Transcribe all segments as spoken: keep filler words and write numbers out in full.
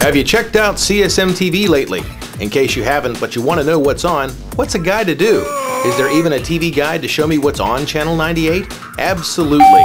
Have you checked out C S M T V lately? In case you haven't, but you want to know what's on, what's a guide to do? Is there even a T V guide to show me what's on Channel ninety-eight? Absolutely.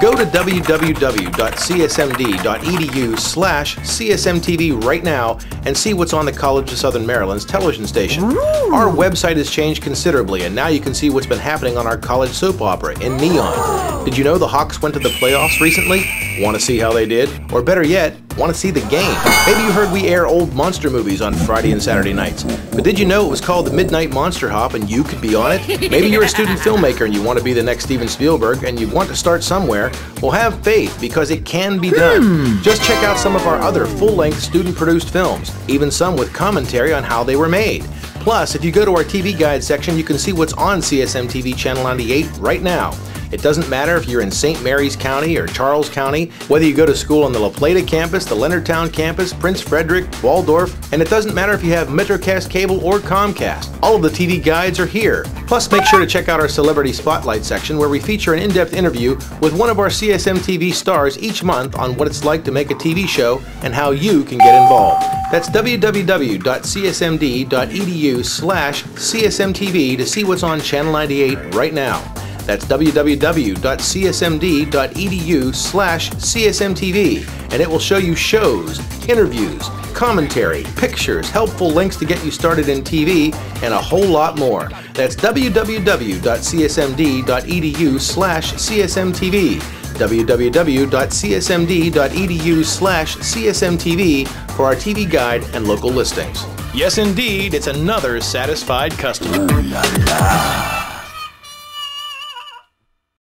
Go to w w w dot c s m d dot e d u slash C S M T V right now and see what's on the College of Southern Maryland's television station. Our website has changed considerably, and now you can see what's been happening on our college soap opera in neon. Did you know the Hawks went to the playoffs recently? Want to see how they did? Or better yet, want to see the game? Maybe you heard we air old monster movies on Friday and Saturday nights. But did you know it was called the Midnight Monster Hop and you could be on it? Maybe you're a student filmmaker and you want to be the next Steven Spielberg and you want to start somewhere. Well, have faith, because it can be done. Hmm. Just check out some of our other full-length student-produced films, even some with commentary on how they were made. Plus, if you go to our T V guide section, you can see what's on C S M T V Channel ninety-eight right now. It doesn't matter if you're in Saint Mary's County or Charles County, whether you go to school on the La Plata campus, the Leonardtown campus, Prince Frederick, Waldorf, and it doesn't matter if you have MetroCast cable or Comcast. All of the T V guides are here. Plus, make sure to check out our Celebrity Spotlight section, where we feature an in-depth interview with one of our C S M T V stars each month on what it's like to make a T V show and how you can get involved. That's w w w dot c s m d dot e d u slash C S M T V to see what's on Channel ninety-eight right now. That's w w w dot c s m d dot e d u slash C S M T V, and it will show you shows, interviews, commentary, pictures, helpful links to get you started in T V, and a whole lot more. That's w w w dot c s m d dot e d u slash C S M T V, w w w dot c s m d dot e d u slash C S M T V for our T V guide and local listings. Yes, indeed, it's another satisfied customer.